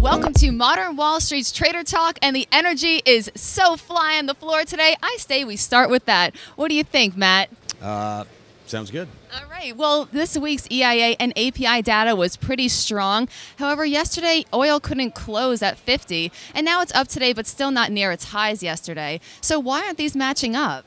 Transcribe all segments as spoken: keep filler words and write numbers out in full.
Welcome to Modern Wall Street's Trader Talk, and the energy is so flying the floor today. I say we start with that. What do you think, Matt? Uh, sounds good. All right. Well, this week's E I A and A P I data was pretty strong. However, yesterday, oil couldn't close at fifty, and now it's up today, but still not near its highs yesterday. So why aren't these matching up?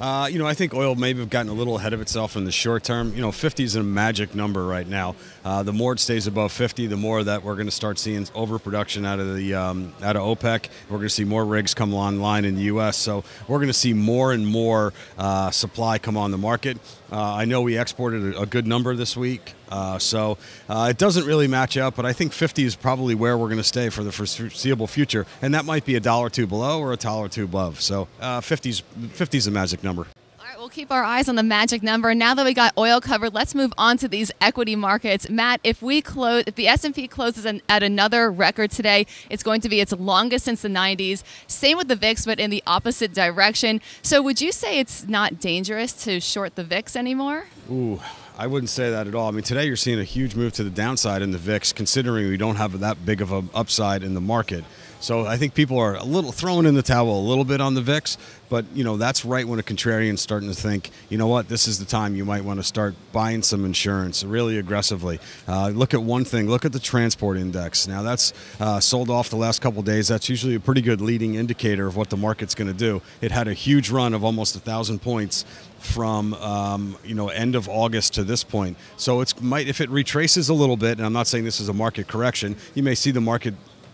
Uh, you know, I think oil maybe have gotten a little ahead of itself in the short term. You know, fifty is a magic number right now. Uh, the more it stays above fifty, the more that we're going to start seeing overproduction out of the um, out of OPEC. We're going to see more rigs come online in the U S So we're going to see more and more uh, supply come on the market. Uh, I know we exported a, a good number this week, uh, so uh, it doesn't really match up. But I think fifty is probably where we're going to stay for the foreseeable future, and that might be a dollar or two below or a dollar or two above. So uh, fifty's fifty's a magic number. All right, we'll keep our eyes on the magic number. Now that we got oil covered, let's move on to these equity markets. Matt, if we close, if the S and P closes an, at another record today, it's going to be its longest since the nineties. Same with the VIX, but in the opposite direction. So would you say it's not dangerous to short the VIX anymore? Ooh, I wouldn't say that at all. I mean, today you're seeing a huge move to the downside in the VIX, considering we don't have that big of an upside in the market. So I think people are a little throwing in the towel a little bit on the VIX, but you know that's right when a contrarian's starting to think, you know what, this is the time you might want to start buying some insurance really aggressively. Uh, look at one thing, look at the transport index. Now that's uh, sold off the last couple of days. That's usually a pretty good leading indicator of what the market's going to do. It had a huge run of almost a thousand points from um, you know end of August to this point. So it's might if it retraces a little bit, and I'm not saying this is a market correction, you may see the market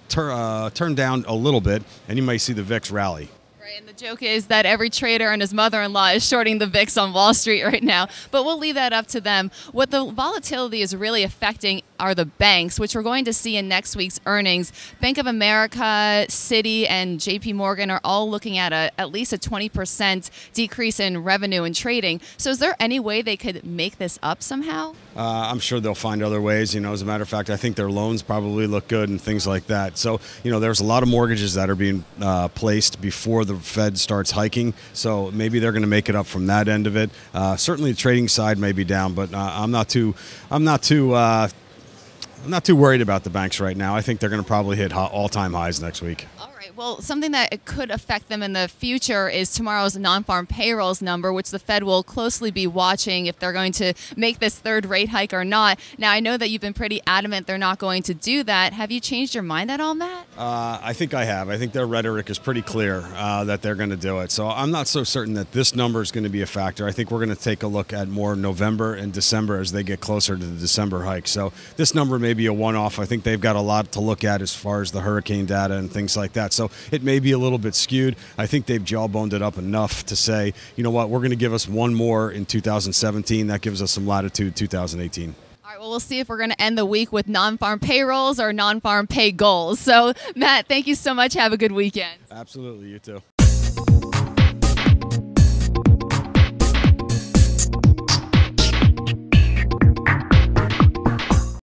Tur uh, turn down a little bit, and you may see the VIX rally. Right, and the joke is that every trader and his mother-in-law is shorting the VIX on Wall Street right now, but we'll leave that up to them. What the volatility is really affecting are the banks, which we're going to see in next week's earnings. Bank of America, Citi, and J P Morgan are all looking at a, at least a twenty percent decrease in revenue and trading. So is there any way they could make this up somehow? Uh, I'm sure they'll find other ways. You know, as a matter of fact, I think their loans probably look good and things like that. So, you know, there's a lot of mortgages that are being uh, placed before the Fed starts hiking. So maybe they're going to make it up from that end of it. Uh, certainly the trading side may be down, but uh, I'm not too, I'm not too, uh, I'm not too worried about the banks right now. I think they're going to probably hit all-time highs next week. All right. Well, something that could affect them in the future is tomorrow's non-farm payrolls number, which the Fed will closely be watching if they're going to make this third rate hike or not. Now, I know that you've been pretty adamant they're not going to do that. Have you changed your mind at all, Matt? Uh, I think I have. I think their rhetoric is pretty clear uh, that they're going to do it. So I'm not so certain that this number is going to be a factor. I think we're going to take a look at more November and December as they get closer to the December hike. So this number may be a one-off. I think they've got a lot to look at as far as the hurricane data and things like that. So it may be a little bit skewed. I think they've jawboned it up enough to say, you know what, we're going to give us one more in two thousand seventeen. That gives us some latitude two thousand eighteen. All right, well, we'll see if we're going to end the week with non-farm payrolls or non-farm pay goals. So, Matt, thank you so much. Have a good weekend. Absolutely. You too.